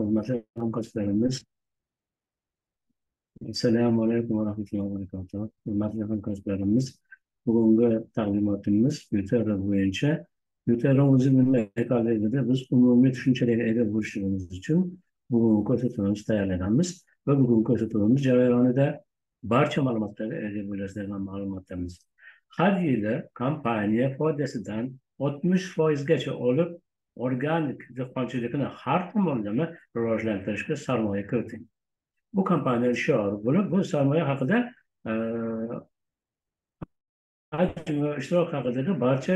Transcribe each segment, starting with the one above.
Hürmetli konuklarımız, Selamun Aleyküm ve Rahmetullahi ve Berekatuhu. Hürmetli konuklarımız, bugünkü taqdimotimiz YTR boyunca YTR'imizin münaqişalarida biz umumiy tushunchalarga ega bo'lishimiz uchun bugünkü ko'rsatuvimiz tayyorlanamiz ve bugünkü ko'rsatuvimiz jarayonida barcha ma'lumotlarga ega bo'lishdan ma'lumotimiz. Har yili kompaniya foydasidan 60%gacha olib organik dehqonchilikni har tomonlama rivojlantirishga sarmoya kiriting. Bu kompaniya shiori bo'lib, bu sarmoya haqida ishtirok haqidagi barcha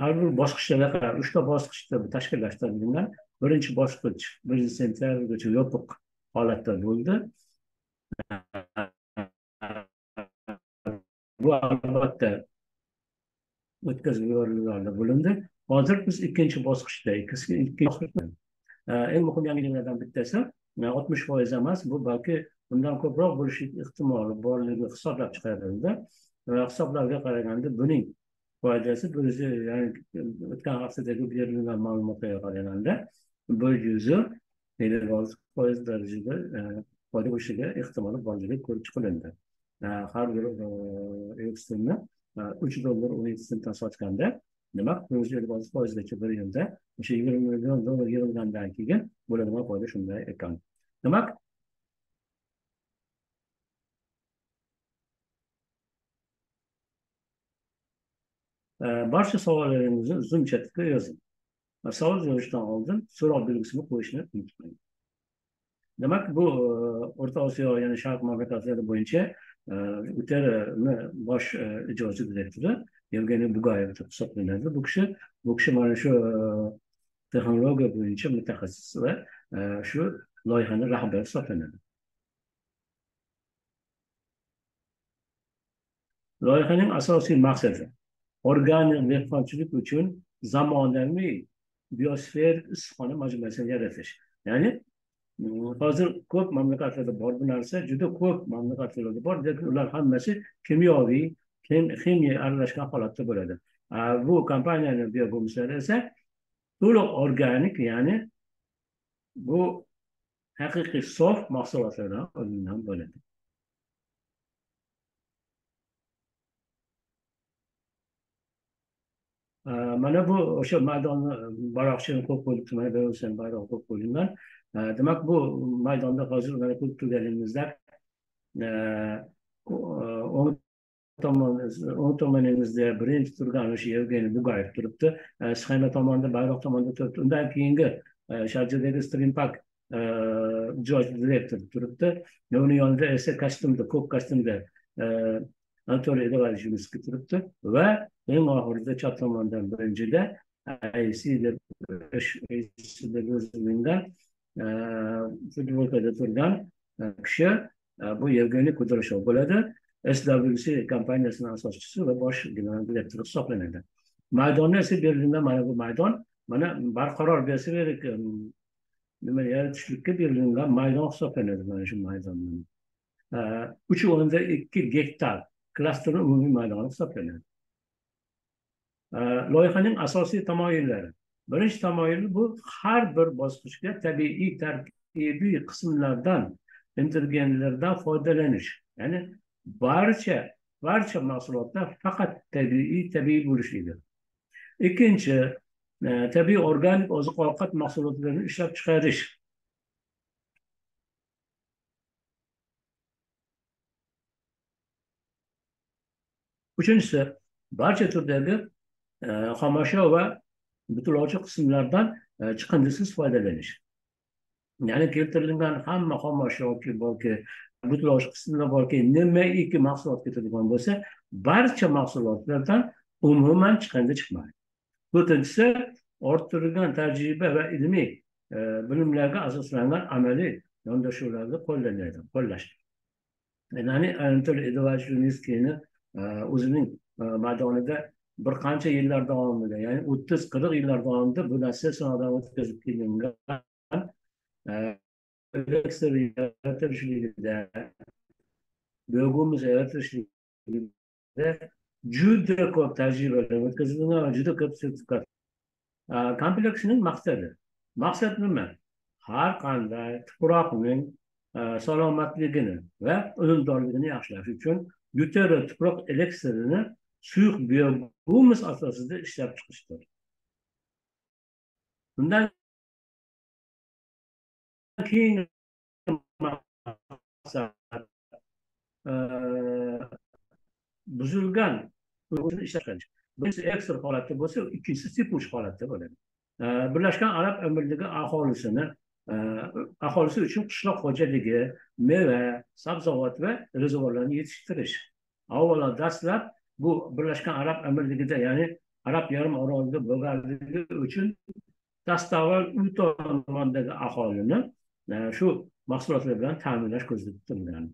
har bir bosqichda 3ta bosqichda tashkillashtirilgan. Birinchi bosqich biznes sentrgacha yopiq holatda bo'ldi. Bu albatta o'tkazib yuborilganlar bo'lindi. Hozir biz ikkinchi bosqichda, eng muhim yangiliklardan bittasi 60% emas, bu balki bundan ko'proq bo'lishi ehtimoli borligini hisoblab chiqarildi va hisoblarga qaraganda buning foydasi ya'ni o'tgan haftadagi berilgan ma'lumotlarga qaraganda 156% darajada foyda bo'lishiga ehtimoli borligi ko'rib chiqildi. Har bir ekstremni $3.17 sotganda demak %50 bir yilda o'sha $20 million yig'ilgandan keyin bo'ladigan foyda shunday ekan. Demak barcha savollaringizni uzun chatga yozing. Savol jo'natishdan oldin so'roq belgisini qo'yishni unutmang. Demak bu O'rta Osiyo ya'ni Sharq mamlakatlari bo'yicha UTR'ni bosh ijrochi direktori Yevgeniy Bugayev deb hisoblanadi. Bu kishi mana shu texnologiya bo'yicha mutaxassis va shu loyihani rahbari hisoblanadi. Loyihaning asosiy maqsadi organik dehqonchilik uchun zamonaviy biosfer issiqxona majmuasini yaratish. Ya'ni hozir ko'p mamlakatlarda bor bu narsa, juda ko'p mamlakatlarda bor, lekin ular hammasi kimyoviy, kimya aralashgan holatda bo'ladi. Bu kompaniyaning biobo'limislari esa to'liq organik, ya'ni bu haqiqiy sof mahsulotlardan olingan bo'ladi. Mana bu o'sha maydonni baroqchini ko'p bo'libdi, mana Belarusdan bayroq ko'p bo'lingan. Demak bu maydonda hozir mana ko'rib turganingizda o'ng tomoningizda birinchi turgan o'sha Yevgeniy Bugayev turibdi. Sxema tomonda, bayroq tomonda turibdi. Undan keyingi Sharjadagi Streampak ijrochi direktori turibdi. Uni yonida esa kostyumda, ko'k kostyumda Anatoliy Edovayevichniy turibdi va eng oxirida chap tomondan birinchida futbolda turgan kishi bu Yevgeniy Kudryashov bo'ladi. SWC kompaniyasining asoschisi va bosh general direktori hisoblanadi. Maydonni esa berilgan mana bu maydon, mana barqaror biosferik nima yaratishlikka berilgan maydon hisoblanadi mana shu maydonning. 3.2 gektar klasterning umumiy maydoni hisoblanadi. Loyihaning asosiy tamoyillari. Birinchi tamoyili bu har bir bosqichga tabiiy tarkibiy qismlardan, intergenlardan foydalanish. Ya'ni barcha mahsulotlar faqat tabiiy bo'lishidir. Ikkinchi, tabiiy organik oziq-ovqat mahsulotlarini ishlab chiqarish. Uchinchisi, barcha turdagi xomashyo va butulovchi qismlardan chiqindisiz foydalanish. Ya'ni keltirilgan hamma xomashyo yoki butulovchi qismlar borki, nimaiki mahsulot ketadigan bo'lsa, barcha mahsulotlardan umuman chiqindi chiqmaydi. To'rtinchisi, orttirilgan tajriba va ilmiy bilimlarga asoslangan amaliy yondashuvlarni qo'llash. Ya'ni Anatoliy Edovayevichni o'zining maydonida bir qancha yillar davomida, ya'ni 30-40 yillar davomida bu narsa sinovdan o'tkazib kelingan, yaratishligida, biogaz yaratishligida juda ko'p tajribalar o'tkazilgan, juda ko'p sertifikat. Kompleksning maqsadi Maksat nima? Har qanday tuproqning salomatligini ve unumdorligini yaxshilash uchun yuqori tuproq elektrini suyuq biomuz asosida ishlab chiqishdir. Bundan keyin buzilgan ishlab chiqarish. Birinchisi eksport holatda bo'lsa, ikkinchisi sipurish holatda bo'ladi. Birinchidan Arab Amirligi aholisi uchun qishloq xo'jaligi, meva, sabzavot va rezervorlarni yetishtirish. Avvalo dastlab bu Birinchidan Arab Amirligida, ya'ni Arab yarim orolida bo'lganligi uchun dastavval tomondagi aholini shu mahsulotlar bilan ta'minlash ko'zda tutilgan.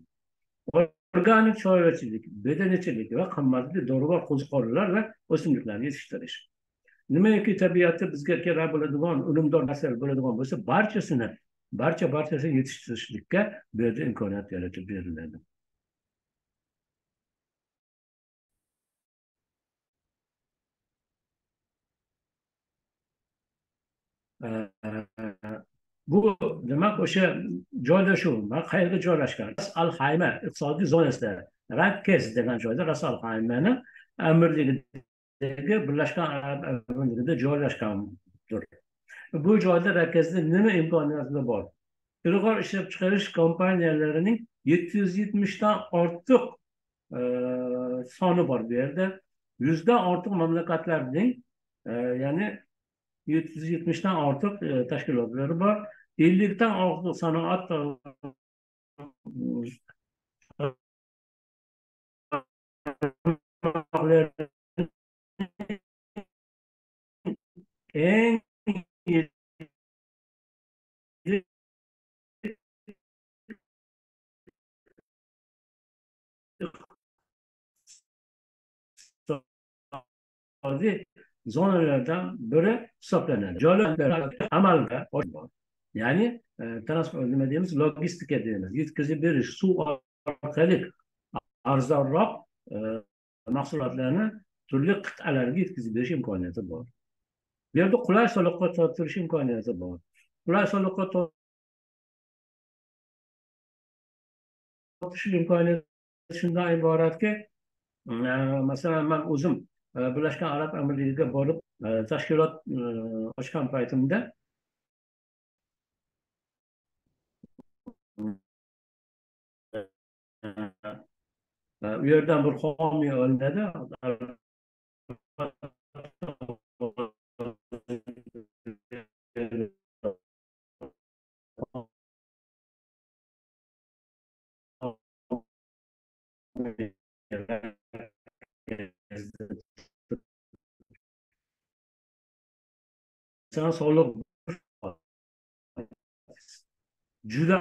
Organik chorvachilik, bedanachilik ve qimmatli dorivor qo'ziqorilar ve o'simliklarni yetiştiriş. Nimaki tabiatda bizga kerak bo'ladigan, unumdor nasl bo'ladigan bo'lsa, barchasini yetishtirishlikka bu yerda imkoniyat yaratib beriladi. Bu demek o'sha joylashuv, qayerda joylashgan? Al-Hayma iqtisodiy zonasida, Rakkez degan joyda Ras-Al-Haymani amirligidagi Birlashgan Arab Amirligida joylashgandir. Bu joyda Rakkezda nima imkoniyatlar bor? Ilg'or ishlab chiqarish kompaniyalarining 770 dan ortiq soni bor bu yerda. 100 dan ortiq mamlakatlarning, ya'ni 770 dan ortiq tashkilotlari bor. 50'den artık sanat en zonalardan biri hisoblanadi. Joylar amalga oshmoqda. Yani transport dediğimiz logistik dediğimiz yetkazib berish suv orqali arzonroq mahsulotlarni turli qit'alarga yetkazib berish imkoniyati bor. Bu yerda qulay soliqqa tortilish imkoniyati bor. Qulay soliqqa tortilish imkoniyati shundan iboratki, masalan men o'zim Birlashgan Arab Amirligiga borib tashkilot ochgan paytimda bu yerdan bir homiy olinadi. Sana sağlık juda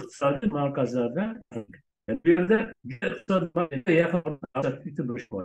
iqtisodiy markazlarda bu yerda iqtisodiy yaqin asosiy bo'lish bor.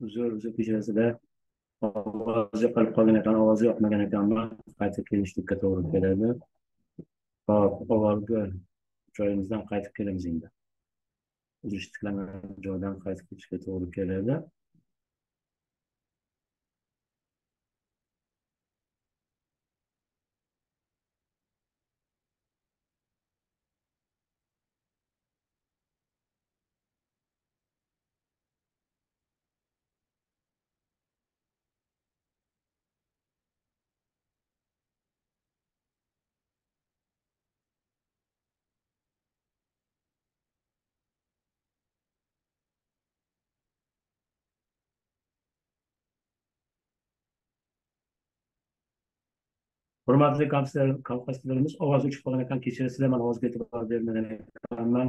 huzur içerisinde avazı kalp eden, avazı yapmayan adamlar kayıt edilmiş dikkat olarak gelirdi. Avazı joyimizden kayıt edilmiş indi. Uzuştuklarına joydan kayıt edilmiş dikkat olarak gelirdi. Hürmetli kavkaslarımız, avaz uçup olan ekran keçirisi hemen avaz getirip vermeden ekranlar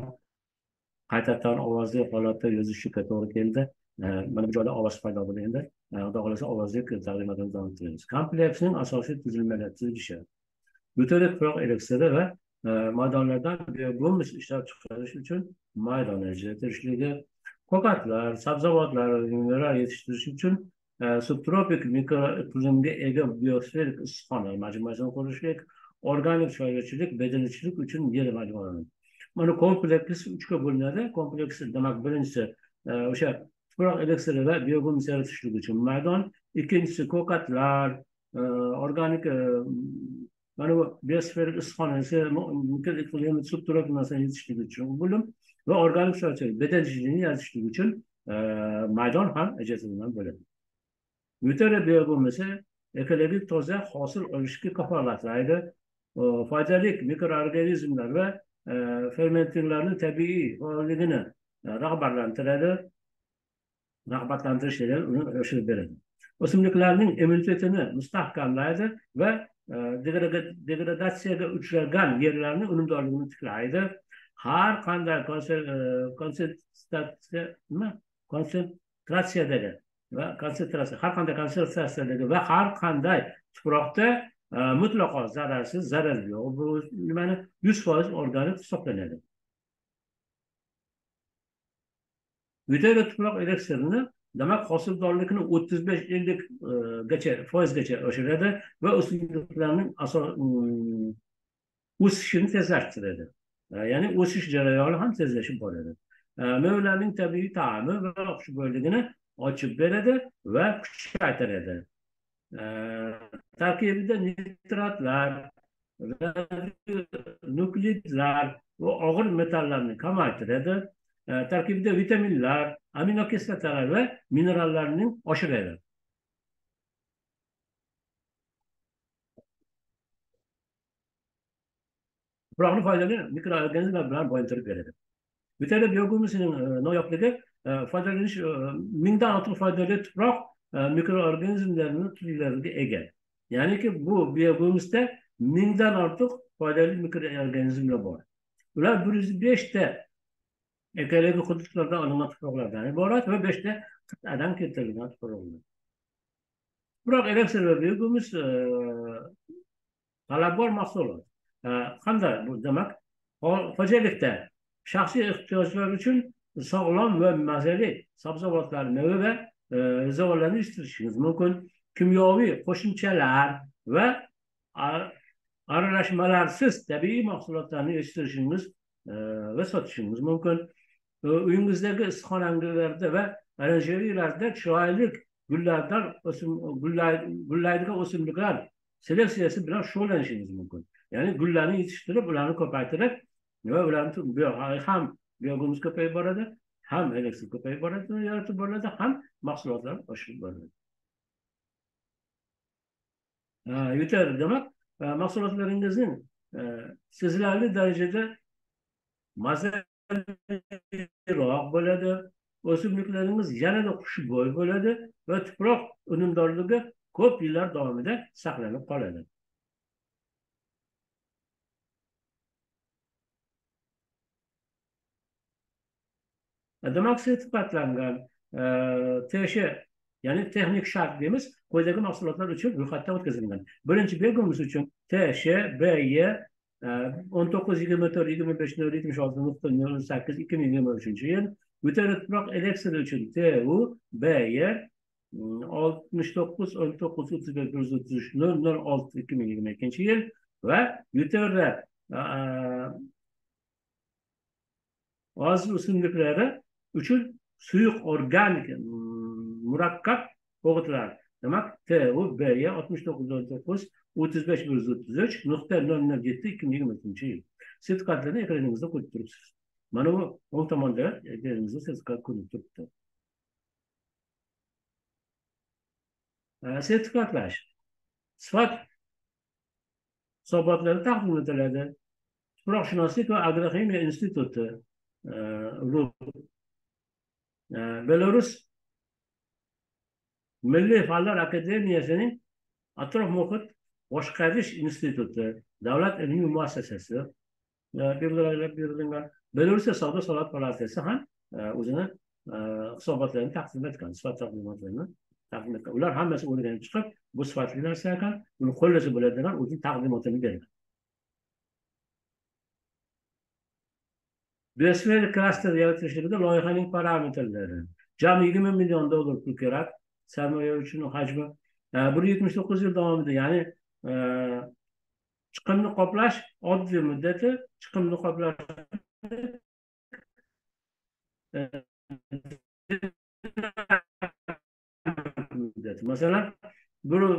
kayıtatan avazı halatı yazışı kategori geldi. Bana bu cahada avaz fayda bulundu. Daha olası avazı tarimatını tanıtıyoruz. Kompleksinin asası tüzülmeleri tüzülüşü. Mütelik program elektrisi ve madanlardan bulmuş işler çıkarış için maydan yetiştirişliği, kokatlar, sabzavotlar, ürünler yetiştiriş için subtropik mikroiklimga ega biosferik issiqxona majmuasini qurishlik, organik shoirchilik, bedanchilik uchun yer majmuasi. Mana kompleks 3 ga bo'linadi. Kompleks demak, birinchisi o'sha tuproq elektrli va biogaz yaratishlik uchun maydon, ikkinchisi ko'katlar, organik mana bu biosferik issiqxonasi mikroiklimga subtropik narsani yetishtirishlik uchun bo'lim va organik shoirchilik, bedanchilikni yaratishlik uchun maydon ham ajratilgan bo'ladi. Mütere biyogomisi ekolojik toza hasıl oluşki kafalatlaydı. Faydalık mikroorganizmler ve fermentinlerin tabii faolligini rağbatlantirishlar uni oshirib beradi. O'simliklarning immunitetini mustahkamlaydi ve degradatsiyaga uchragan yerlarning unumdorligini tiklaydi. Har qanday konsentratsiyadagi ve konsentrasyon, her kanday konsentrasyondaki ve her kanday tuproqda mutlaka zararsız, zararlı yok. Bu yani 100% organik soklanadi. Yutak tuproq elektriğini, demek hosildorlikini 35-50% oshiradi ve o'simliklarning o'sishini tezlashtiradi. Yani o'sish jarayoni ham tezlashib boradi. Mevlarning tabiiy ta'mi ve xushbo'yligini açıp beradi ve kuchaytiradi. Tarkibida nitratlar, nukleotidlar ve og'ir metallarni kamaytiradi. Tarkibida vitaminlar, amino kislotalar ve minerallarning oshiradi. Tuproqni foydali mikroorganizmlar bilan boyintirib beradi. Bitta biogumisining noyobligi foydalanish mingdan ortiq foydali tuproq mikroorganizmlarning turlariga ega. Ya'niki bu biogomizda mingdan ortiq foydali mikroorganizmlar bor. Ular 105 ta ekologik hududlardan olingan tuproqlardan iborat va 5 ta qit'adan keltirilgan tuproqlar. Tuproq elektr va biogomiz talabgor mahsulot. Qanday bu demak, xo'jalikda shaxsiy ehtiyojlar uchun sağlam ve mazeli sabzavotlar, meva ve zevolarini yetishtirishingiz mümkün. Kimyoviy qo'shimchalar ve aralashmalarsiz tabiiy mahsulotlarni yetishtirishingiz ve sotishingiz mümkün. Uyingizdagi issiqxonalarda ve oranjeriyalarda chiroyli gullardan gullaydigan o'simliklar seleksiyasi bilan shug'ullanishingiz mümkün. Yani gullarni yetishtirib, ularni ko'paytirib ve ularni ham biyogomuz köpeği barada, hem elektrik köpeği barada, yaratı barada, hem mahsulatlar aşırı barada. Yeter demek, mahsulatlarınızın sizlerle derecede mazeli roğ bo'ladi, o'simliklarimiz yanada xushbo'y bo'ladi ve tuproq unumdorligi ko'p yillar davomida saqlanib qoladi. Demak, sertifikatlangan teşe yani texnik shartlarimiz quyidagi mahsulotlar uchun ro'yxatdan o'tkazilgan. Birinchi biogomiz uchun TSH BY 1924-2576.08-2023 yil Öteretmek eleksiyon için TU B'ye 69-19-35-33-06-2022 yıl ve yutarda bazı üstünlükleri üçün suyuk organik murakkab boğutlar. Demek TU B'ye 69-19-35-33-07-2022 yıl. Sertifikatlarını ekranımızda koyup durursunuz. Mana bu 10 tomonda elimizda sertifikat ko'rinib turibdi. Sertifikatlash. Sifat hisobotlari taqdim etiladi. Tuproqshunoslik va agroximiya instituti Belarus Milliy fanlar akademiyasining atrof-muhit boshqarish instituti, davlat ilmiy muassasasi Belarusya Savdo Sanoat palatasi ham o'zini hisobotlarini taqdim etgan, sifat taqdimotlarini taqdim etgan. Ular hammasi o'rganib chiqib, bu sifatli narsa ekan, uni qo'llasa bo'ladigan o'zining taqdimotini bergan. Biosfer klaster yaratishida loyihaning parametrlari. Jami 20 million dollar pul kerak. Sarmoya uchun hajmi 179 yil davomida, ya'ni chiqimni qoplash oddiy muddati, chiqimni qoplash mesela bunu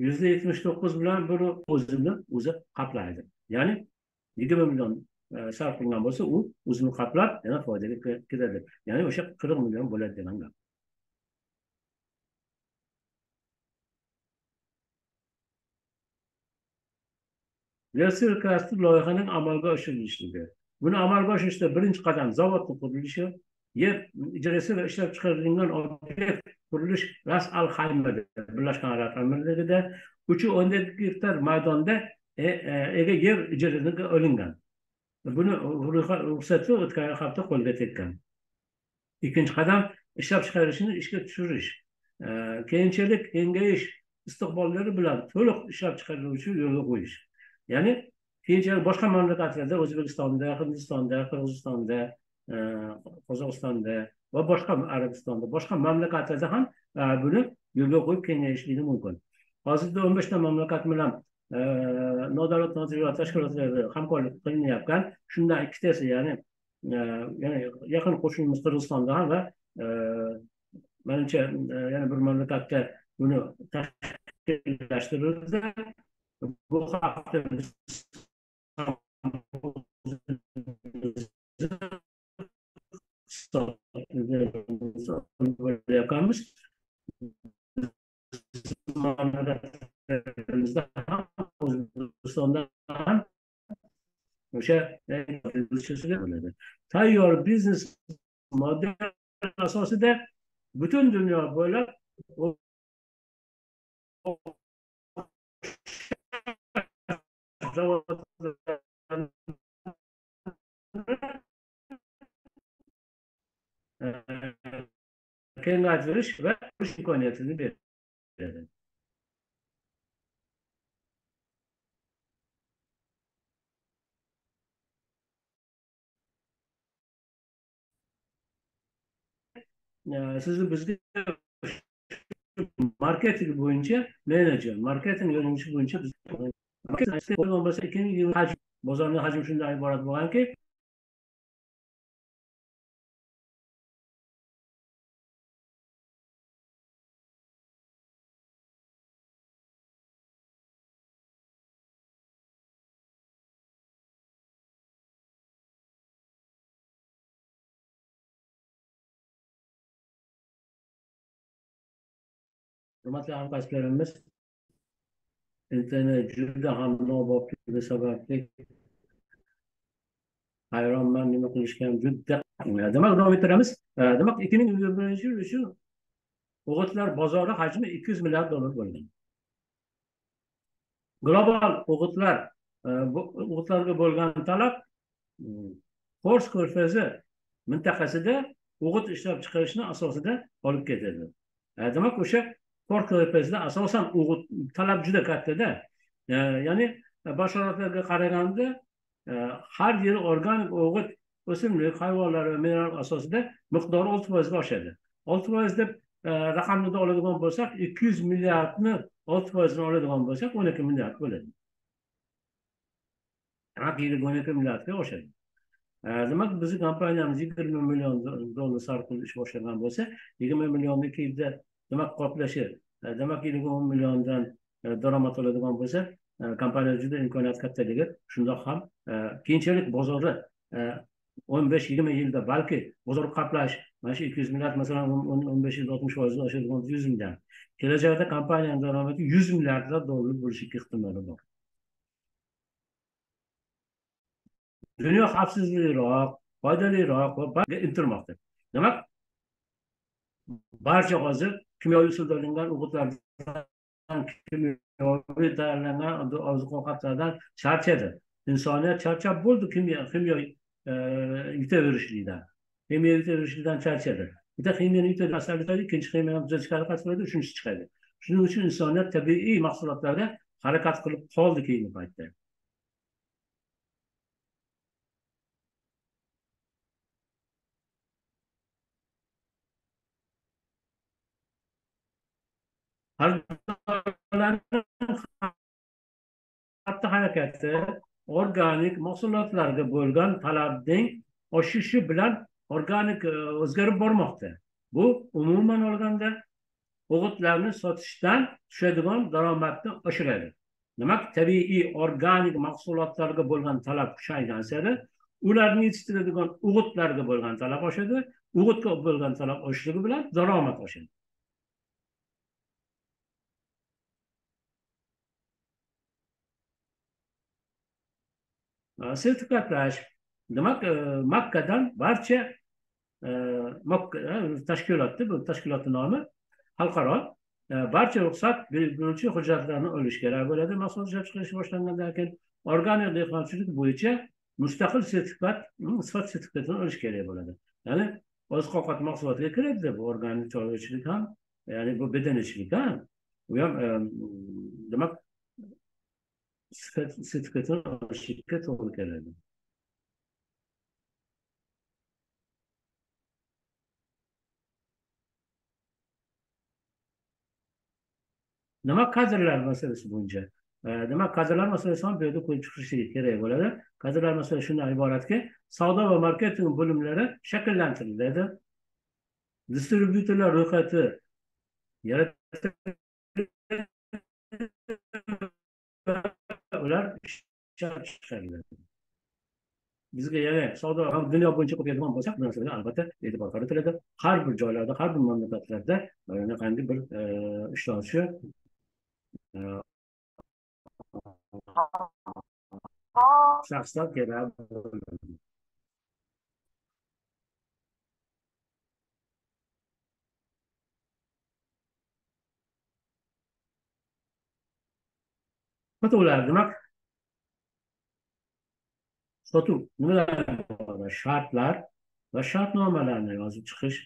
%79 bilan bunu o'zini qaplaydi. Yani 20 milyon sarf qilingan bo'lsa, u o'zini qaplab yana foydaga ketadi. Yani o'sha 40 milyon bo'ladi degan gap. Versiyel klaster loyihaning amalga oshirilishligi. Buni amalga oshirishda birinchi qadam zavodning qurilishi, yer ijrosi va ishlab chiqarilgan obyekt qurilish Ras al-Xaymada, Biroshgan Arab Amirligida 3.17 gektar maydonda ega yer ijaraga olingan. Buni ruxsati o'tgan hafta qo'lga tekkan. Ikkinchi qadam ishlab chiqarishni ishga tushirish. Keyinchalik kengayish istiqbollari bilan to'liq ishlab chiqariluvchi yo'lga qo'yish. Yani keyinchalik boshqa mamlakatlarda, O'zbekistonda, Hindistonda, Qirg'izistonda, Qozog'istonda va boshqa Arabistonda, boshqa mamlakatlarda ham buni yo'lga qo'yib kengayishligi mumkin. Hozirda 15 ta mamlakat bilan nodavlat notijorat tashkilotlari hamkorlik qilyapti. Shundan ikkitasi, ya'ni yaqin qo'shnimiz Qirg'izistonda ham va menimcha yana bir mamlakatda buni tashkillashtirildi. Bu hafta yakamız tayyor biznes model asosida bütün dünya böyle kengaytirish ve ish imkoniyatini beradi. Sizni bizga marketing bo'yicha menejer, marketing yo'nalishi bo'yicha biz bozorning hajmi shundan iborat bo'lganki, hurmatli hamkasblarimiz, internet juda ham nobobligi sababli hayronman, nima qilishgan juda. Demak, davom ettiramiz. Demak, 2021 yil uchun o'g'itlar bozori hajmi 200 milliard dollar bo'lgan. Global o'g'itlarga bo'lgan talab Fors ko'rfazi mintaqasida o'g'it ishlab chiqarishni asosida olib ketadi. Demak, o'sha Fors ko'rfazida asosan o'g'it talab juda katta-da. Ya'ni bashoratlarga qaraganda har yili organik o'g'it o'simlik, hayvonlar va mineral asosida miqdori 6% oshadi. 6% deb raqamni oladigan bo'lsak, 200 milliardni 6% oladigan bo'lsak, 12 milliard bo'ladi. Ya'ni 12 milliardga oshadi. Demak, bizning kompaniyamiz 20 million dollar sarf qilish boshlagan bo'lsa, 20 millionni kiyibda demak qoplashi, demak 10 milliondan daromad oladigan bo'lsa, kompaniya juda imkoniyat kattaligi. Shundoq ham keyinchalik bozorda 15-20 yilda balki bozor qaplash mana shu 200 milliard masalan 15-60% oshadigan 100 milliard. Kelajakda kompaniyaning daromadi 100 milliardlab dollar bo'lishi ehtimoli bor. Dünya xavfsizliroq, foydaliroq va intilmoqda. Demak, barcha hozir kimyoviy usulda olingan o'g'itlardan, kimyoviy tayyorlangan oziq-ovqatlardan charchadi. Insoniyat charchab bo'ldi kimyoviy yutaverishlikdan. Kimyoviy yutaverishlikdan charchadi. Bitta kimyoni yutaveradi, ikkinchi kimyoni bizga chiqarib tashladi, uchinchisi chiqadi. Shuning uchun insoniyat tabiiy mahsulotlarga harakat qilib qoldi keyingi paytda. Hatta harekette organik mahsulotlarga bo'lgan talabning oshishi bilan organik o'zgarib bormoqda. Bu umuman olganda o'g'itlarni sotishdan tushadigan daromadni oshiradi. Demak, tabiiy organik mahsulotlarga bo'lgan talab kuchaygansa, ularni yetishtiradigan o'g'itlarga bo'lgan talab oshadi. O'g'itga bo'lgan talab oshishligi bilan daromad oshadi. Sertifikatlash, demak, Makka'dan barcha tashkilotning nomi xalqaro barcha ruxsat beruvchi hujjatlarni olish kerak bo'ladi. Mahsulot ishlab chiqarish boshlangandan keyin organik dehqonchilik bo'yicha mustaqil sertifikat, sifat sertifikatini olish kerak bo'ladi. Ya'ni oziq-ovqat mahsulotiga kiradi bu organik chorvachilik ham, ya'ni bu bedanachilik ham. U ham demak sertifikatini olishga to'g'ri keladi. Demak, kadrlar masalasi bo'yicha. Demak, kadrlar masalasi ham bu yerda ko'rib chiqilishi kerak bo'ladi. Kadrlar masalasi shundan iboratki, savdo va marketing bo'limlari shakllantiriladi. Distributorlar ro'yxati yaratiladi. Ular ishlab chiqariladi. Bizga yana savdo ham dunyo bo'yicha ko'payadigan bo'lsak, bu narsaga albatta e'tibor qaratiladi. Har bir joylarda, har bir mamlakatlarda mana qanday bir ishonchi shaxslar kerak bo'ladi. Sotular demek, sotuv nimalar bor? Shartlar va shartnomalarni yozib chiqish.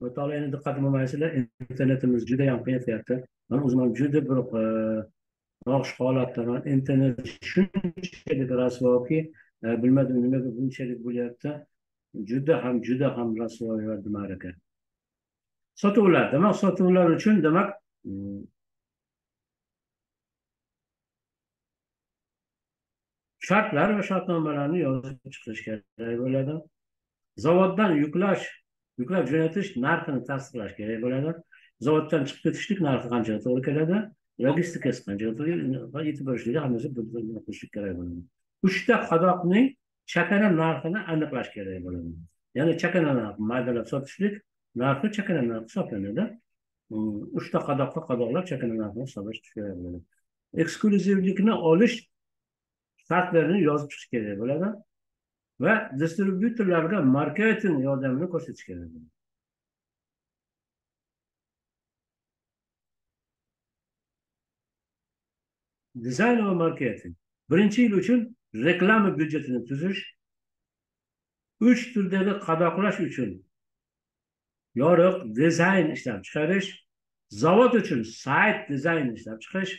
Mutolaani diqqat mobaynasida internetimiz juda ham qiynatyapti. Mana o'zim juda bir noxush holatdaman. Internet shunchalik rasvoki, bilmadim nimaga bunchalik bo'lyapti. Juda ham rasvo va dumaraga. Sotuvlar, demak, sotuvlar uchun demak shartlar va shartnomalarni yozib chiqish kerak bo'ladi. Zavoddan yuklash yuklab jo'natish narxini tasdiqlash kerak bo'ladi. Zavoddan chiqib ketishlik narxi qancha to'g'ri keladi, logistikasi qancha to'g'ri va yetib borishlikni hammasi bildirib qo'yish kerak bo'ladi. 3 ta qadoqning chakana narxini aniqlash kerak bo'ladi. Ya'ni chakana narxi maydalab sotishlik narxi chakana narxi hisoblanadi. 3 ta qadoqqa qadoqlab chakana narxini hisoblash kerak bo'ladi. Ekskluzivlikni olish shartlarini yozib chiqish kerak bo'ladi va distribyutorlarga marketing yordamini ko'rsatish kerak bo'ladi. Dizayn ve marketing. Birinci yıl için reklam büdjetini tuzish, 3 turdagi qadoqlash için yorug' dizayn ishlab chiqarish, zavod için sayt dizayn ishlab chiqarish,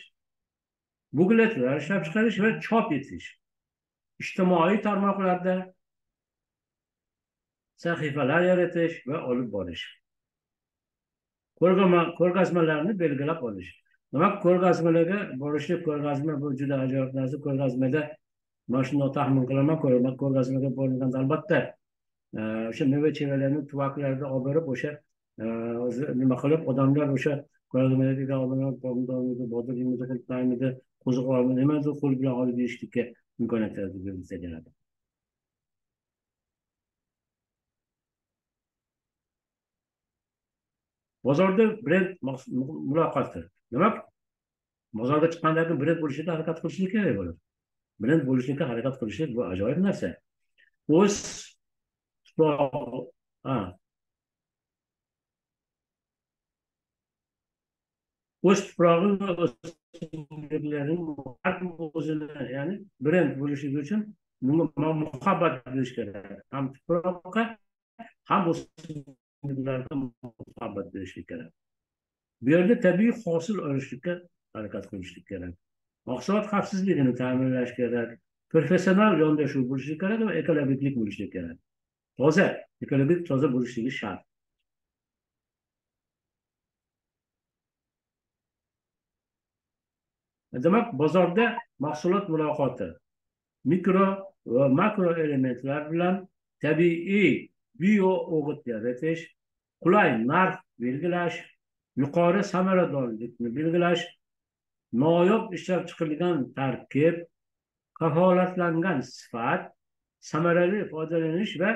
bukletlar ishlab chiqarish ve chop etish. İjtimoiy tarmoqlarda sahifalar yaratish ve olib borish. Ko'rgazmalarni belgilab olish. Demak, ko'rgazmalarga borishlik, ko'rgazma bu juda ajoyib narsa. Ko'rgazmada mana shuni tahmin qilaman, ko'rgazmaga borganda albatta o'sha meva-chevalarni tuvaklarda olib borib o'sha nima qilib odamlar o'sha ko'rgazmadagi odamlar pomidorni, bodringni, qulplarni, qo'ziqorni nima deb qo'l bilan olib berishlikka imkoniyat beriladi. Bozorda brend muloqotdir. Demek, bozorga chiqqanlarning brend bo'lishga harakat qilishlik kerak bo'ladi. Brend bo'lishga harakat qilishlik bu ajoyib narsa. O'z tuprog'i, o'z o'zini, ya'ni brend bo'lishi uchun muhabbat bo'lish kerak. Ham tuproqqa, ham o'simliklarga muhabbat bo'lish kerak. Bu yerda tabiiy hosil olishga harakat qilishlik kerak. Mahsulot xavfsizligini ta'minlash kerak, professional yondashuv bo'lishi kerak va ekologik bo'lishi kerak. Toza, ekologik toza bo'lishi shart. Demak, bozorda mahsulot muloqoti mikro va makro elementlar bilan tabiiy bio o'g'it yaratish, qulay narx belgilash, yuqori samaradorlikni belgilash, noyob ishlab chiqilgan tarkib, kafolatlangan sifat, samarali foydalanish va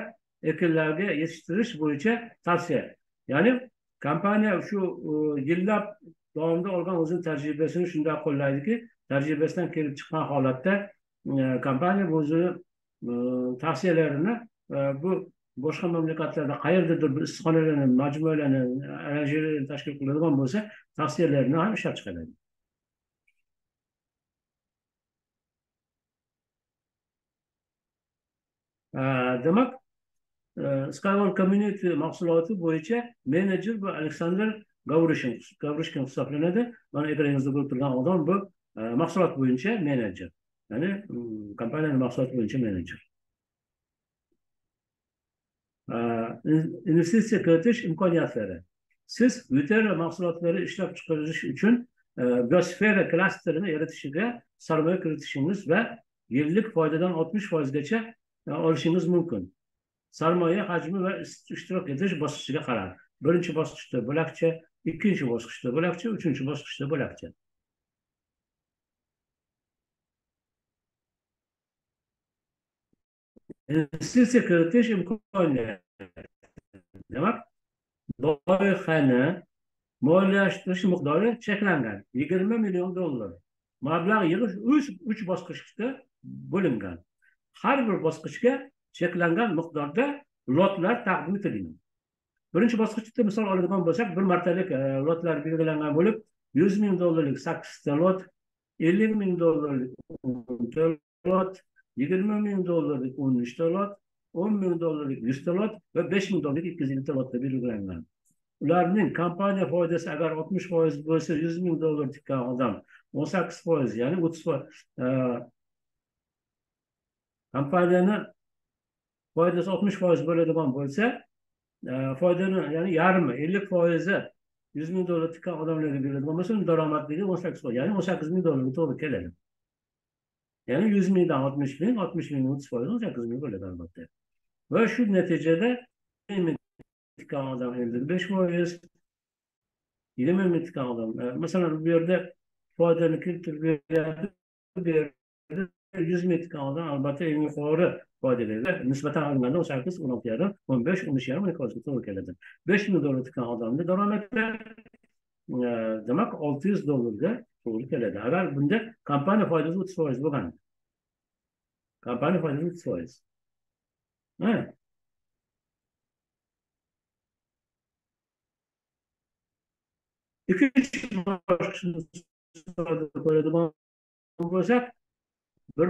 ekinlarga yetishtirish bo'yicha tavsiya. Ya'ni kompaniya shu yillab davomida olgan o'zining tajribasini shunday qo'lladiki, tajribasidan kelib chiqqan holatda kompaniya o'zini tavsiyalarini bu boshqa mamlakatlarda qayerdadir bir issiqxonalarni, majmualarni, aranjirlarni tashkil qiladigan bo'lsa, tavsiyalarini ham ishlab chiqaradi. Demak, Sky World Community mahsuloti bo'yicha menejer bu Aleksandr Gavrishkin hisoblanadi. Mana ekraningizda bo'lib turgan odam bu mahsulot bo'yicha menejer. Ya'ni kompaniyaning mahsuloti bo'yicha menejer. İnvestisiya kiritish imkoniyatlari. Siz yutar mahsulotlari ishlab chiqarish uchun biosfera klasterini yaratishiga sarmoya kiritishingiz va yillik foydadan 60%gacha olishingiz mumkin. Sarmoya hajmi va ishtirok etish bosqichiga qarab. Birinchi bosqichda bo'lakcha, ikkinchi bosqichda bo'lakcha, uchinchi bosqichda bo'lakcha. Investitsiya kiritish imkoniyati. Demak, loyihani moliyalashtirish miqdori cheklangan $20 million. Mablag' yig'ish 3 bosqichda bo'lingan. Har bir bosqichga cheklangan miqdorda lotlar taqdim etilgan. Birinchi bosqichda misol oladigan bo'lsak, bir martalik lotlar belgilangan bo'lib, $100 ming 8 ta lot, $50 ming 10 lot, $20 ming 13 lot, $10 ming 100 lot ve $5 ming 250 lot da belirlengan. Ularning kompaniya foydasi agar 60% bo'lsa, $100 ming tikkan odam 18%, ya'ni 30%, kompaniyani foydasi 60% bo'ladigan bo'lsa, foydani yani yarmi, 50%'i $100 ming tikkan odamlarga beriladigan bo'lsa, daromadligi 18%, ya'ni $18 ming to'g'ri keladi. Yani 100 milyon 60 milyon, 60 milyon 30 milyon, 8 milyon böyle de albatta. Ve şu neticede intikamdan hem de 5 muayyiz, 20 intikamdan. Mesela bir yerde faydalı kültür bir yerde 100 intikamdan albatta en yukarı faydalı. Nispeten alınmadan 18, 16 yarım, 15, 13 yarım intikamdan ülkelerden. 5 milyon intikamdan da dolarlıkta demek 600 dolarlıkta ülkelerde. Eğer bunda kampanya faydası 30% bulan. Kampanya faydası 30%. Ha. İki başını sadece koyduğum olacak. Bir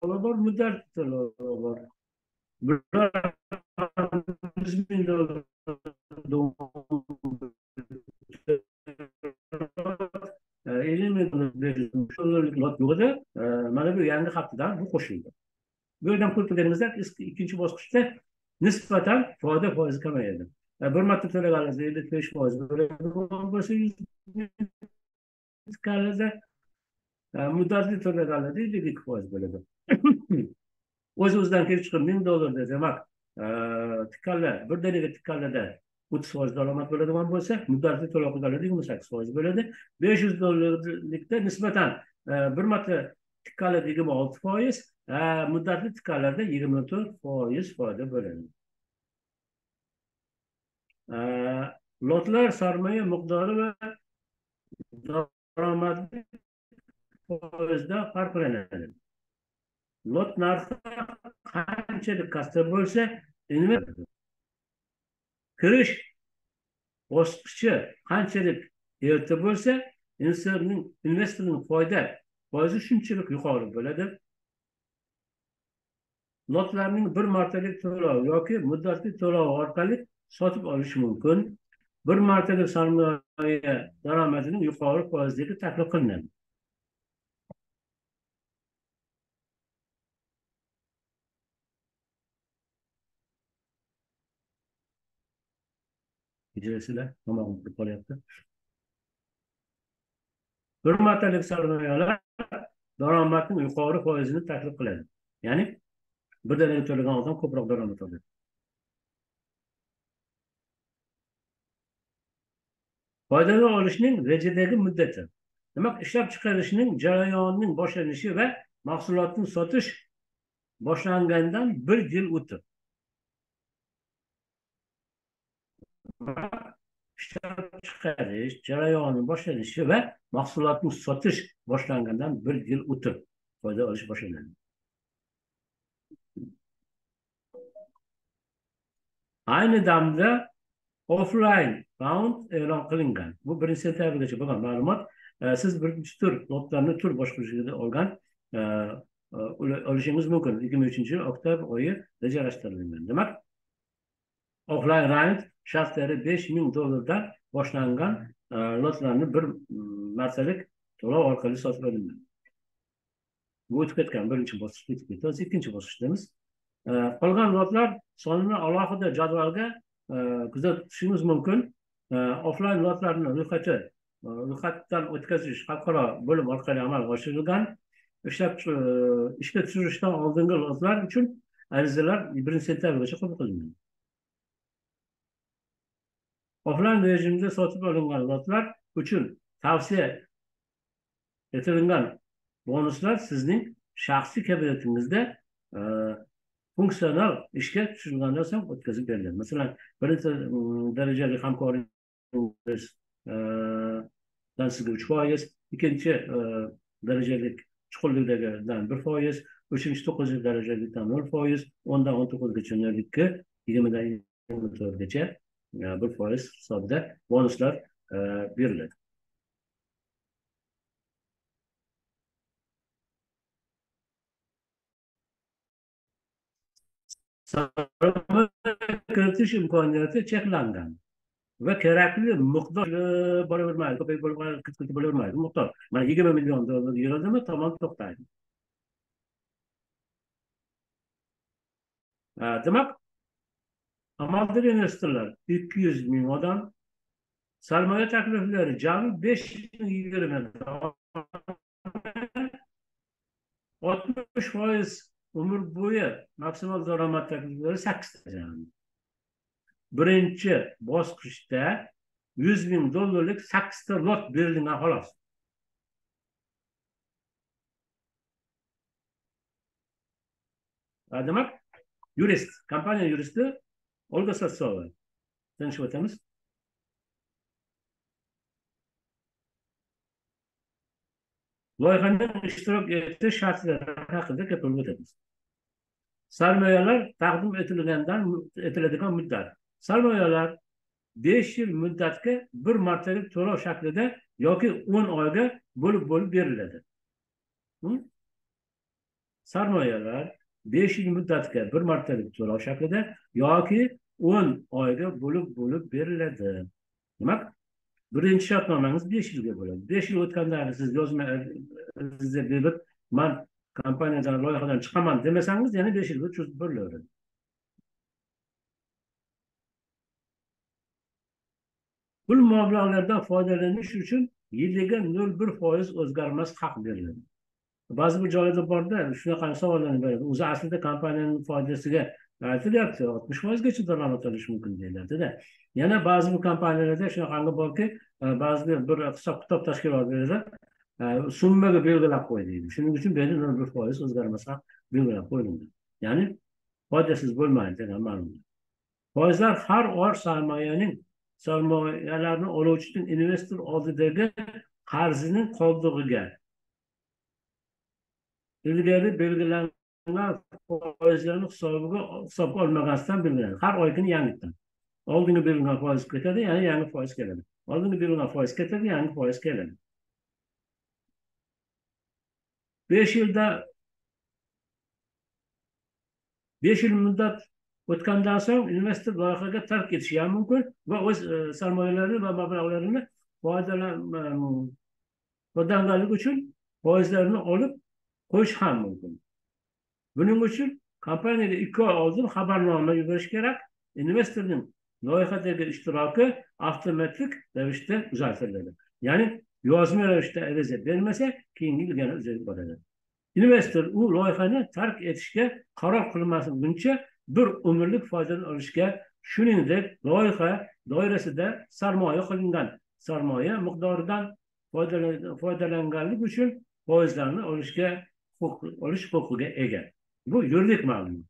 olabar müddet olabar. Mana bu yangi haftadan bu qo'shildi. Bu yerdan ko'rganingizdek ikkinchi bosqichda nisbatan foyda foizi kamayadi. Bir marta to'laganingizda 55% bo'lsa 100%, muddatli to'laganingizda 52% bo'ladi. O'z-o'zidan kelib chiqib $1000 demak, tikalla, bir daraga tikallada 30% daromad bo'ladigan bo'lsa, muddatli to'lovlarda 28% bo'ladi. $500likda nisbatan bir marta tikkalar 26%, müddetli tikkalarda 24% fayda bölünür. Lotlar sarmaye miqdori ve daromadli foizda farqlanadi. Lot narxi qanchalik katta bo'lsa, kirish bosqichi qanchalik erta bo'lsa, investorning foyda foizi shunchalik yuqori bo'ladi. Lotlarning bir martalik to'lov yoki muddatli to'lov orqali sotib olish mumkin. Bir martalik sarmoya daromadining yuqori foizligi taklif qilinadi. Ijrasilar tomog'imda qolyapti. Bir martalik sarmoyalar daromadning yuqori foizini taklif qiladi. Ya'ni bir daraga to'lagan odam ko'proq daromad oladi. Foydani olishning rejadagi muddati. Demak, ishlab chiqarishning jarayonining boshlanishi va mahsulotni sotish boshlangandan 1 yil o'tib. İşlab chiqarish jarayoni boshlanishi ve mahsulotni sotish boshlangandan 1 yil o'tib foyda olish boshlanadi. Aynı damda offline round e'lon qilingan. Bu 1 sentabgacha bo'lgan ma'lumot. Siz 1-tur lotlarni tur boshqaruvida olgan olishingiz mumkin. 23-oktyabr oyi rejalashtirilgan. Demak, offline round şartları $5000'dan boshlangan lotlarni bir martalik to'lov orqali sotib olinadi. Bu o'tib ketgan birinchi bosqich, ikkinchi bosqichimiz. Qolgan lotlar sonini alohida jadvalga kuzatishingiz mumkin. Offline lotlarni ro'yxatdan o'tkazish xalqaro bo'lim orqali amalga oshirilgan. Ishga tushirishdan oldingi lotlar uchun arizalar 1 sentabrgacha qabul qilinadi. Offline rejimde sotib olingan lotlar uchun tavsiye etilgan bonuslar sizning shaxsiy kabinetingizda funksional ishga tushirgandan so'ng o'tkazib beriladi. Masalan, birinchi darajali hamkoringizdan sizga 3%, ikkinchi darajalik chuqurlikdagidan 1%, üçüncü 9 darajalikdan 0%, 10dan 19gacha, 20dan 24gacha. Yani bu faiz hisobida bonuslar beriladi. Sarmoya kiritish imkoniyati cheklangan ve kerakli miqdor bo'lavermaydi, ko'payib bo'lavermaydi. Miqdor mana $20 million yig'ildimi, tamom to'xtaydi. Demak, amaldir investorlar 200 ming odam, sarmoya takliflari cami 520 ming, 60% umur boyu maksimal daromadlarimiz 8 tajan. Birinchi bosqichda 100 bin dollarlık 8 ta lot berilgan xolos. Demak, yurist, kompaniya yuristi Olga Satsova. Tanishib o'tamiz. Loyihaning ishtirok etish shartlari haqida gapirib o'tamiz. Sarmoyalar taqdim etiladigan muddat. Sarmoyalar 5 yil muddatga bir martalik to'lov shaklida yoki 10 oyga bo'lib beriladi. Sarmoyalar 5 yil muddatga bir martalik to'lov shaklida yoki 10 oyga bo'lib beriladi. Demak, birinchi shartnomangiz 5 yilga bo'ladi. 5 yil o'tgandan siz yozmangizni berib, men kompaniyadan loyihadan chiqaman demasangiz, yana 5 yilga cho'zib berilaveradi. Bu mablag'lardan foydalanish uchun yilga 0.1% o'zgarmas haq beriladi. Ba'zi bir joylarda borda shunaqa savollarni beradi. O'zi aslida kompaniyaning foydasiga aytilyapti, 60%gacha daromad olish mumkin deyiladi-da. Yana ba'zi bir kompaniyalarda shunaqa borki, ba'zi bir hisob-kitob tashkilotlarida summaga belgilab qo'yiladi. Shuning uchun belgi 0.1% o'zgarmas haq belgilab qo'yiladi. Ya'ni foydasiz bo'lmaydi degan ma'no. Foizlar har oy sarmoyalarni oluvchining investor oldidagi qarzining qoldig'iga ilgari belgilangan foizlarni hisobga olmagandan belgilanadi. Har oy kuni yangidan. Oldingi belgilangan foiz ketadi, ya'ni yangi foiz keladi. Oldingi belgilangan foiz ketadi, yangi foiz keladi. 5 yil muddat o'tgandan so'ng investor loyihaga tark etishi ham mumkin va o'z sarmoyalari va mablag'larini foydalanganlik uchun foizlarini olib qo'yish ham mumkin. Buning uchun kompaniyaga 2 oy oldin xabarnoma yuborish kerak. Investorning loyihadagi ishtiroki avtomatik ravishda uzatiladi. Ya'ni yozma ravishda ariza bermasa, keyingi yil yana uzayib boradi. Investor u loyihani tark etishga qaror qilmaguncha bir umrlik foydani olishga, shuningdek loyiha doirasida sarmoya qilingan sarmoya miqdoridan foydalanganlik uchun foizlarni olishga olish huquqiga ega. Bu yuridik ma'lumot.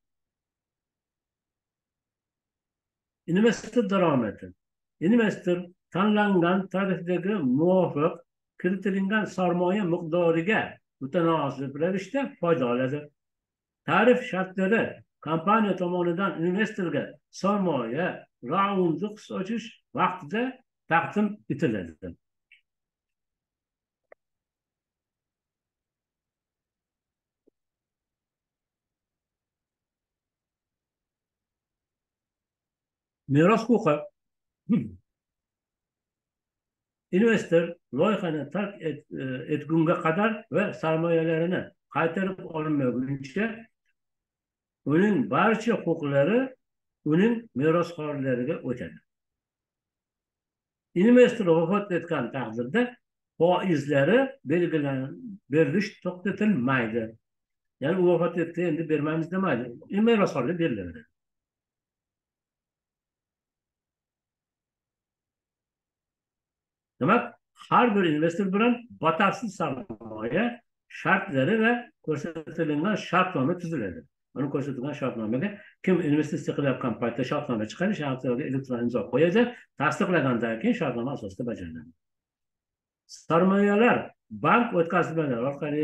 Investor daromadi. Investor tanlangan tarifdagi muvofiq kiritilgan sarmoya miqdoriga mutanosib ravishda foyda oladi. Tarif shartlari kompaniya tomonidan investorga sarmoya raundi ochish vaqtida taqdim etiladi. Meros huquqi. Investor loyihani tark etgunga qadar va sarmoyalarini qaytarib olinmaguncha uning barcha huquqlari uning merosxo'rlariga o'tadi. Investor vafot etgan taqdirda foizlari berilish to'xtatilmaydi. Ya'ni u vafot etdi, endi bermaymiz demaydi. Merosxo'rlik beriladi. Demak, har bir investor bilan batafsil sarmoya shartlari ve ko'rsatilgan shartnoma tuziladi. Buni ko'rsatilgan shartnomaga kim investitsiya qilayotgan paytda shartnoma chiqarish, shartnomaga elektron imzo qo'yadi, tasdiqlagandan keyin shartnoma asosida bajariladi. Sarmoyalar bank o'tkazmalari orqali,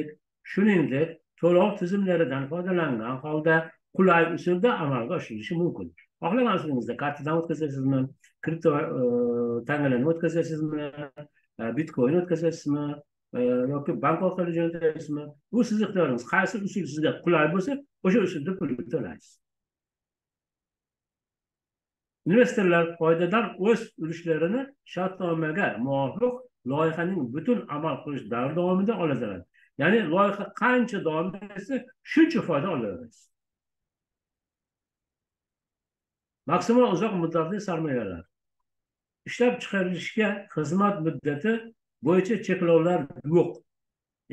shuningdek to'lov tizimlaridan foydalangan holda qulay usulda amalga oshirilishi mumkin. Xohlagan usulingizda kartadan o'tkazasizmi, kripto tangalarni o'tkazasizmi, bitcoin o'tkazasizmi yoki bank orqali jo'natasizmi, bu siz ixtiyoringiz. Qaysi usul sizga qulay bo'lsa, o'sha usulda pul to'laysiz. Investorlar foydadan o'z ulushlarini shartnomaga muvofiq loyihaning butun amal qilish davri davomida oladilar. Ya'ni loyiha qancha davom etsa, shuncha foyda olasiz. Maksimal uzoq muddatli sarmoyalar. Ishlab chiqarilishga xizmat muddati bo'yicha cheklovlar yo'q.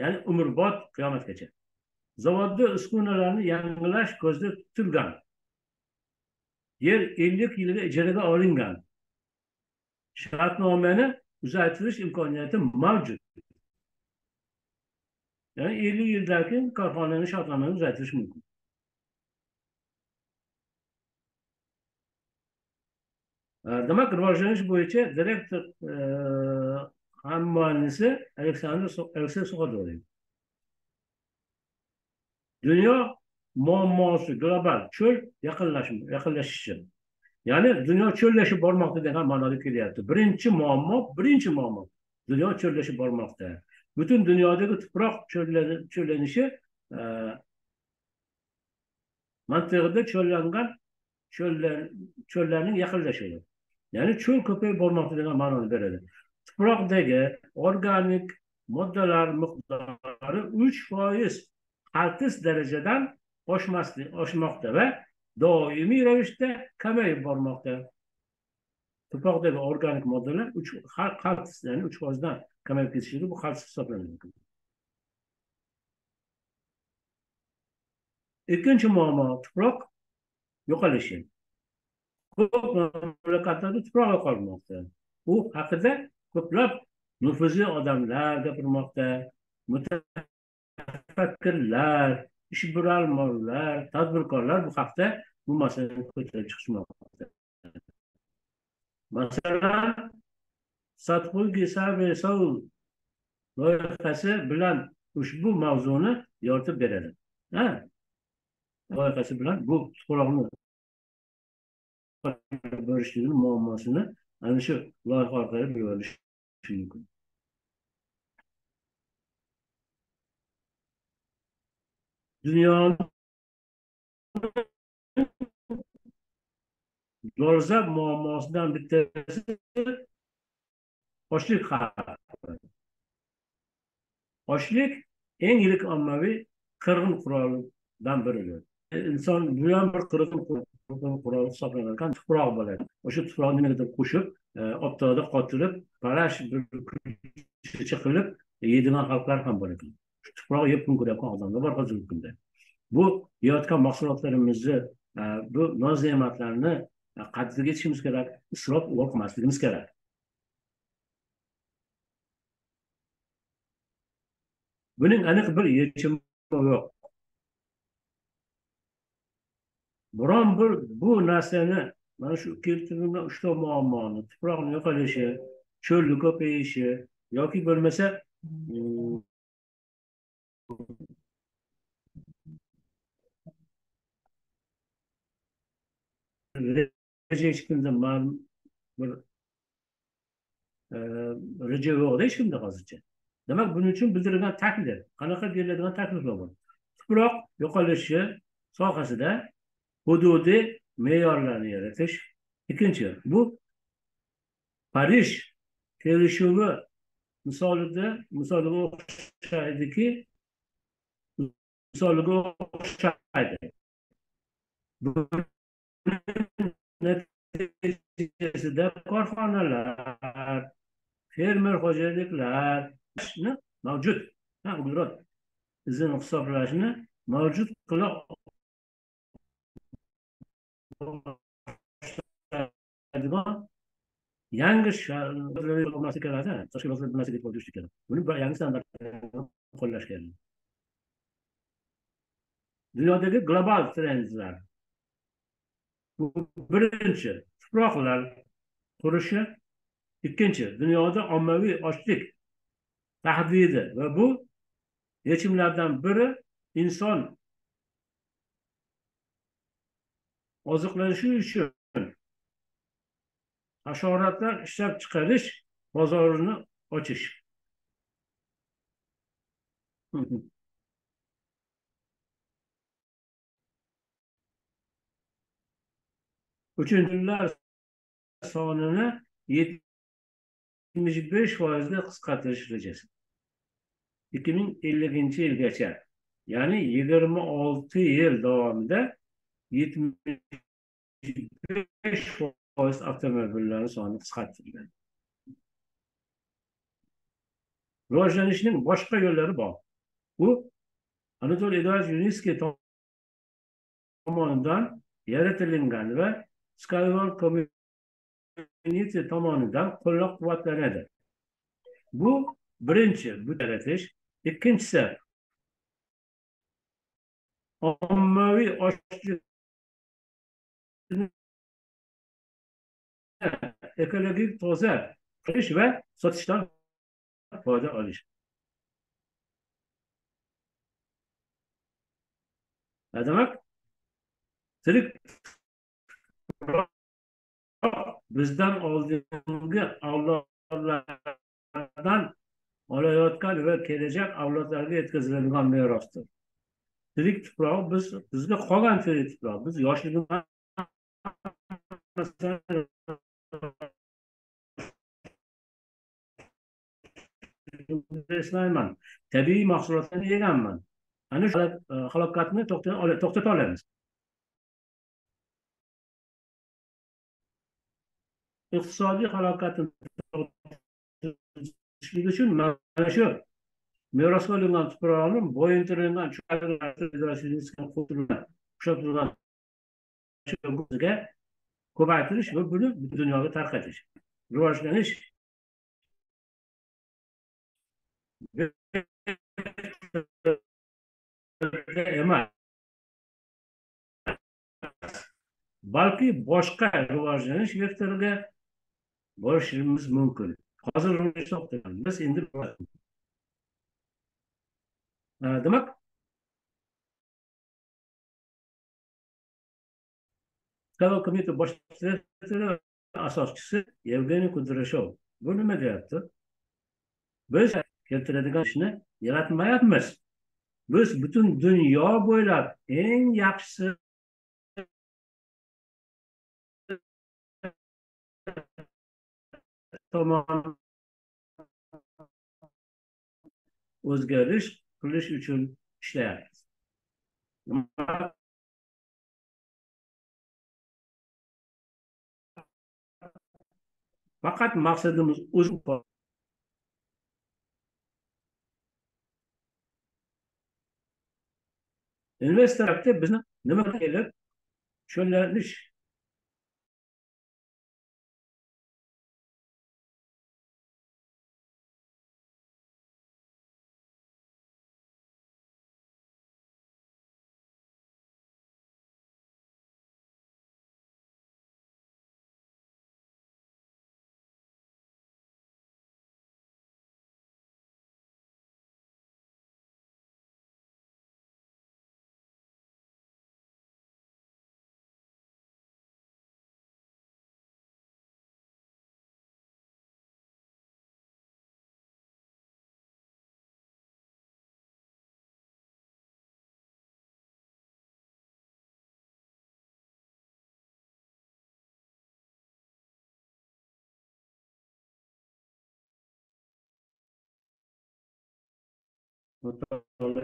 Ya'ni umrbod qiyomatgacha. zavodda uskunalarni yangilash ko'zda tutilgan. Yer 50 yilga ijaraga olingan. Shartnomani uzaytirish imkoniyati mavjud. Yani 50 yildagi korxonani shartnomani uzaytirish mumkin. Demek rivojlanish bo'yicha direktor hammuallisi Aleksey Soxodov. Dünya muammosi global çöl yaqinlashishi. Yani dünya çölleşib bormoqda degan ma'noga kelyapti. Birinchi muammo dünya çölleşib bormoqda. Bütün dünyadagi tuproq çöllenishi mintaqada çöllangan çöllerin yaqinlashishi. Yani çöl köpayib bormoqda degan ma'noni beradi. Tuproqdagi organik moddalar miqdori 3% altıs dereceden oşmakta ve daimi ravishda kamayib bormoqda. Tuproqdagi organik moddalar 3%dan kamayib ketishi bu xavfsiz hisoblanadi. İkinci muammo tuproq yo'qolishi. Ko'p mamlakatlarda tuproq yo'qolmoqda. Bu haqida ko'plab nufuzli odamlar gapirmoqda. Tadbirkorlar, ishbilarmonlar, tadbirkorlar bu hafta bu masalani ko'tarib chiqishmoqda. Masalan, Satqulgi Sabe Saul loyihasi bilan ushbu mavzuni yoritib beradi. Ha? Loyihasi bilan bu tuproqni bo'lishdagi muammosini ana shu loyiha orqali bilib olish mumkin. Dünyanın dolzarb muammosidan bittasi ochlik xavfi. Ochlik eng yirik ommaviy qirg'in qurolidan biridir. İnsan dünyanın bir qirg'in quroli hisoblanadigan tuproq bo'ladi. O'sha tuproqni nimadir qo'shib, obtoda qotirib, parash chiqilib, yeydigan xalqlar ham bor ekan. Tuproq yeb kun ko'rayotgan odamlar bor hozirgi kunda. Bu yeyotgan mahsulotlarimizni, bu noz-ne'matlarni qadriga yetishimiz kerak, isrof qilmasligimiz kerak. Buning aniq bir yechimi yo'q. Biron bir bu narsani, mana shu keltirilgan 3 ta muammoni, tuproqning yo'qolishi, cho'lning ko'payishi yoki bo'lmasa reje hech kimda bir reje yo'q hech kimda hozircha. Demak, buning uchun bildirilgan taklif, qanaqa beriladigan takliflar bor. Tuproq yo'qolishi sohasida hududiy me'yorlarni yaratish. Ikkinchi, bu Parij kelishuvi misolida o'xshaydiki, misolga o'xshaydi. Neticesinde korxonalar, fermer xo'jaliklar mavjud. Qudrat izini hisoblashni mavjud qila oladigan yangi sharoitlar bo'lmasa kerak, tashkilotlar bilmasa kerak. Buni yangi standartlarni qo'llash kerak. Dünyadaki global trendler. Bu birinci, tuproqlar qurishi. İkinci, dünyada ommaviy ochlik tahdidi ve bu yechimlardan biri inson oziqlanishi uchun hasharotlar ishlab chiqarish bozorini ochish. Uchinchilar sonini 75%ga qisqartirish rejasi. 2050-yilgacha, ya'ni 26 yil davomida 75% avtomobillarning soni qisqartiriladi. Rivojlanishning boshqa yo'llari bor. Bu Anadolu Edvard Yuniske tomonidan yaratilgan ve Sky World Community tomonidan qo'llab-quvvatlanadi. Bu birinchi bu taratish. İkincisi ommaviy ochlikni ekologik toza qilish ve sotishdan foyda olish. Ne demek? Tirik bizden oldingi avlodlardan olayotgan ve gelecek avlodlarga yetkaziladigan merosdir. Tirik tuproq bizga qolgan tirik tuproq, biz yoshligimdan tabiiy mahsulotlarni yeganman. Ana shu halokatni to'xtata olamiz. İqtisodiy halokatni to'xtatish uchun mana shu merosga olingan tuproqni bo'yintirilgan ko'paytirish va buni dunyoga tarqatish, rivojlanish emas, balki boshqa rivojlanish vektoriga borishimiz mumkin. Hozir biz endi demak Sky Komite bosh direktori asoschisi Yevgeniy Kudrashov bu nima deyapti? Biz keltiradigan ishni yaratmayapmiz. Biz bütün dünya bo'ylab en yaxshi tomon o'zgarish qilish uchun ishlayapmiz. Fakat maksadımız uzun investorlar bizni nima kelib tushunlanish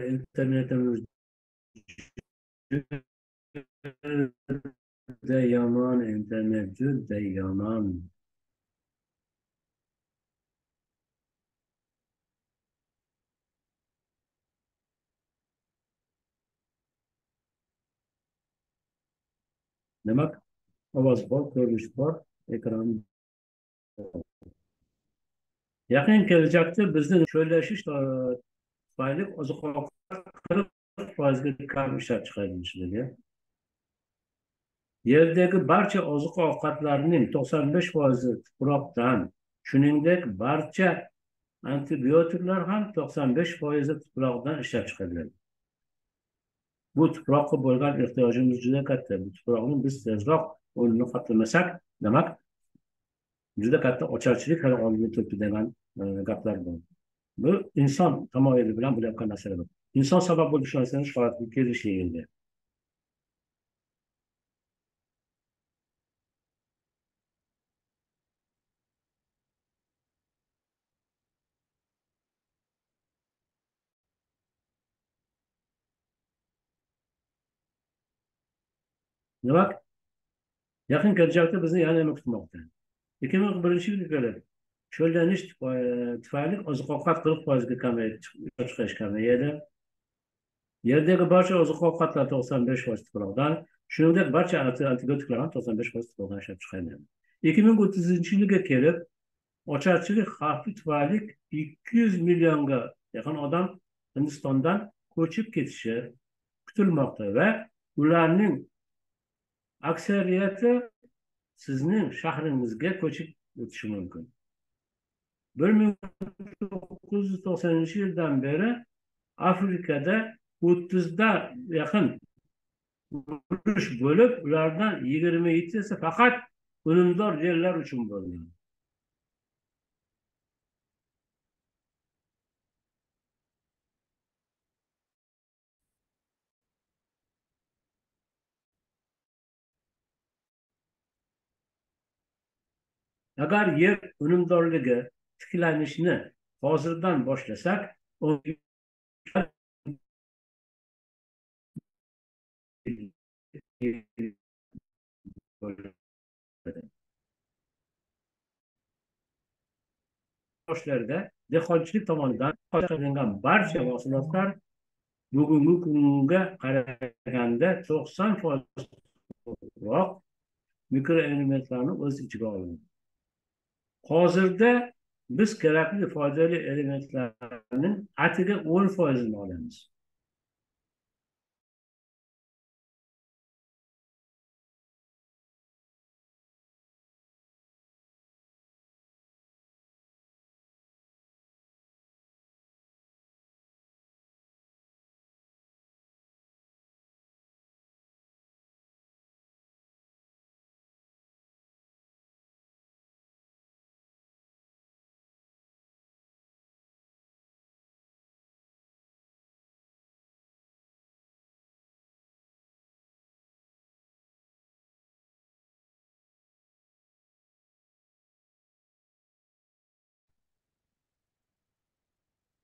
internetimizde yaman, internetde yaman. Demek avaz bor, ko'rinish bor, ekran yaqin kelajakda bizni cho'llashish baylık ozuqoq 40% kam ishlab chiqarilishini. Yerdagi barcha ozuq-ovqatlarning 95% tuproqdan, shuningdek barcha antibiotiklar ham 95% tuproqdan ishlab chiqariladi. Bu tuproqqa bo'lgan ehtiyojimiz juda katta. Bu tuproqni biz tezroq o'rnini qoplamasak, demak juda katta ocharchilik hali oldida turibdi degan gaplar bor. Bu insan tamoyili bilan bo'layotgan masala. İnsan sabab bo'lishi narsaning sharoitga kelishi endi. Demak, yaqin kelajakda bizni yana nima kutmoqda? 2041-yilgacha cho'llanish tufayli oziq-ovqat 40% kamayib chiqib chiqish kamayadi. Yerdagi barcha oziq-ovqatlar 95%, shuningdek barcha antibiotiklar ham 95% ishlab chiqariladi. 2030-yilga kelib ocharchilik xavfi tufayli 200 millionga yaqin odam Hindistondan ko'chib ketishi kutilmoqda va ularning aksariyati sizning shahringizga ko'chib o'tishi mumkin. 1990-yildan beri Afrika'da 30'da yakın uruş bölüp, ulardan 27'si fakat unumdor yerler için bölünüyor. Agar yer unumdorligi tiklanishini hozirdan boshlasak, boshlarda dehqonchilik tomonidan qilingan barcha mahsulotlar bugungi kunga qaraganda 90% ko'proq mikroelementlarni o'z ichiga oladi. Hozirda biz kerakli foydali elementlarning atiga 10% olamiz.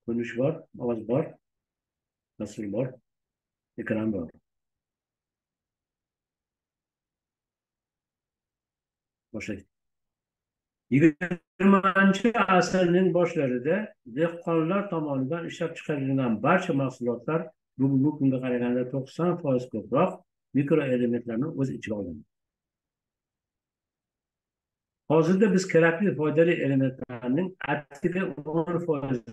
Konuş var, avaz var, nasıl var, ekran var. Boşak. 20. asrning boshlarida dehqonlar tomonidan ishlab chiqarilgan barcha mahsulotlar bugungi kunga qaraganda 90% ko'proq mikroelementlarni o'z ichiga oladi. Hozirda biz kerakli foydali elementlarning atiga 10% olamiz.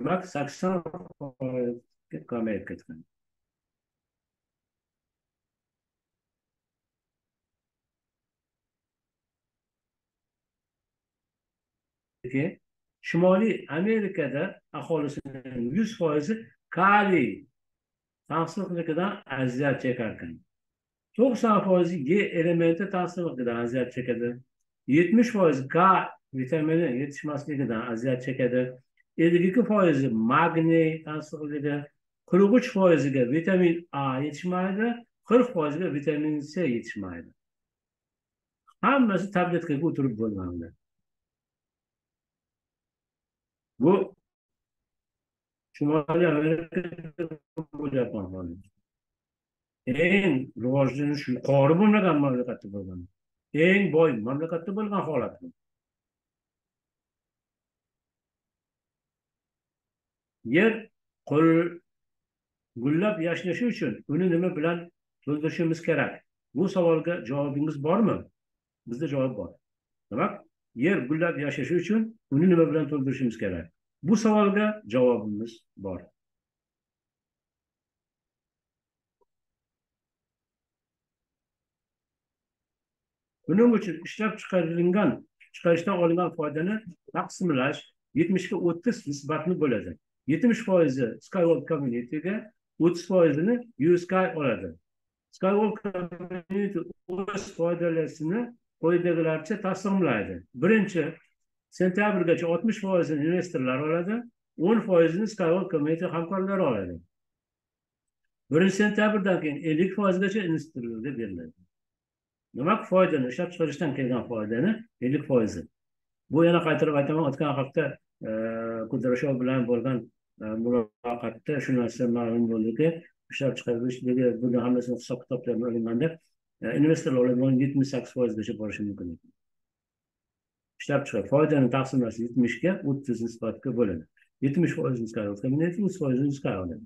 Demak, 80% kamayib ketgan. Shimoliy Amerikada aholisining 100% kaliy tanqisligidan aziyat chekarkan. 90% G elementi tanqisligidan aziyat çekadi. 70% K vitamini yetishmasligidan aziyat çekadi. 52% magniy tanqisligida, 43%ga vitamin A yetishmaydi, 40%ga vitamin C yetishmaydi. Hammasi tabletkaga o'tirib bo'lmaydi. Bu Şimali Amerika'da bu yapmalı. En rivojlanish yuqori bo'lmagan mamlakatda bo'lgan. En boy mamlakatda bo'lgan holat. Yer gullab yashnashi uchun uni nima bilan to'ldirishimiz kerak? Bu savolga javobingiz bormi? Bizda javob bor. Demak, yer gullab yashashi uchun uni nima bilan to'ldirishimiz kerak? Bu savolga javobimiz bor. Buning uchun ishlab chiqarilgan, chiqarishdan olingan foydani taqsimlash 70-30 nisbatni bo'ladi. 70% Sky World Community'ga, 30%'ini USky oladi. Sky World Community o'z foydalarini quyidagilarcha taqsimlaydi. Birinchi, sentabrgacha 60% investorlar oladi, 10%ni Sky World Community hamkorlari oladi. 1 sentabrdan keyin 50%gacha investorlarga beriladi. Nima foydani, ishlab chiqarishdan kelgan foydani 50%. Bu yana qaytarib aytaman, o'tgan hafta Kudrashov bilan bo'lgan muloqotda shu narsa ma'lum bo'ldiki, ishlab chiqarishdagi buni hammasini hisob-kitoblar bilan olganda investorlar 78%gacha borishi mumkin. ishlab chiqarib foydani taqsimlash 70 ga 30 nisbatga bo'linadi. 70% Sky World Community, 30% Sky oladi.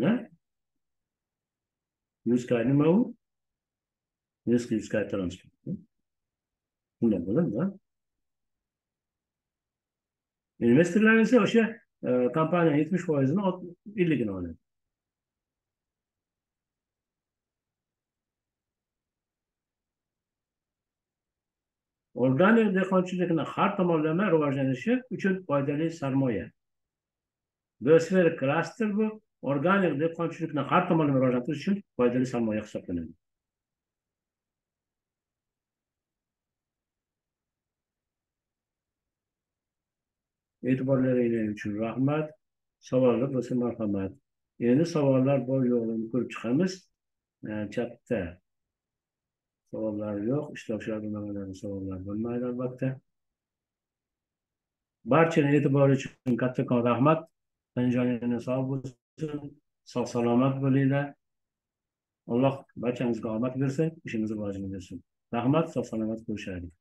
Ne? 100 Sky nima u? 100 Sky transport. Bundan bo'ladi, ha? Investorlar esa o'sha kompaniya 70%'ini 50'ini oladi. Organik dehqonchilikning har tomonlama rivojlanishi uchun foydali sarmoya. Biosfera klaster bu organik dehqonchilikni har tomonlama rivojlantirish uchun foydali sarmoya hisoblanadi. E'tiborlaringiz uchun rahmat. Savollar bo'lsa marhamat. Endi savollar bor yo'qligini ko'rib chiqamiz. Chatda savollar yok. İştirokchilar nimalardan savollar bo'lmaydi albatta. Barchaga e'tibor uchun kattakon rahmat. Tanjoningiz sog' bo'lsin. Sog' salomat bo'linglar. Alloh barchamizga omad bersin, ishimizni rivojlantirsin. Rahmat, sog' salomat bo'lishaylik.